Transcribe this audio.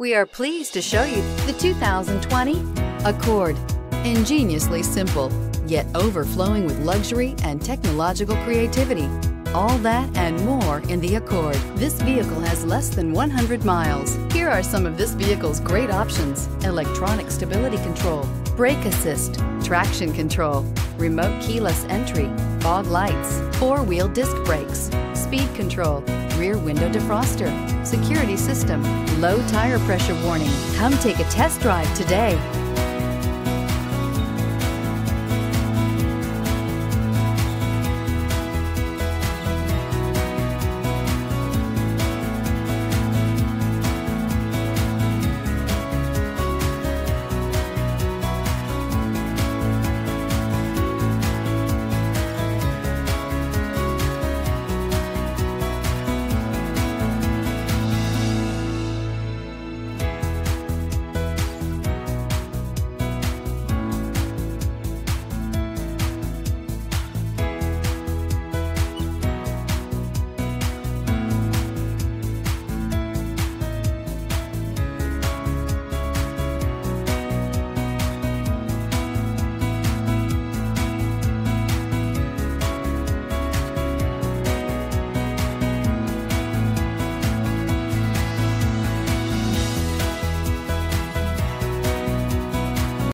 We are pleased to show you the 2020 Accord. Ingeniously simple, yet overflowing with luxury and technological creativity. All that and more in the Accord. This vehicle has less than 100 miles. Here are some of this vehicle's great options: electronic stability control, brake assist, traction control, remote keyless entry, fog lights, four-wheel disc brakes, speed control, rear window defroster, security system, low tire pressure warning. Come take a test drive today.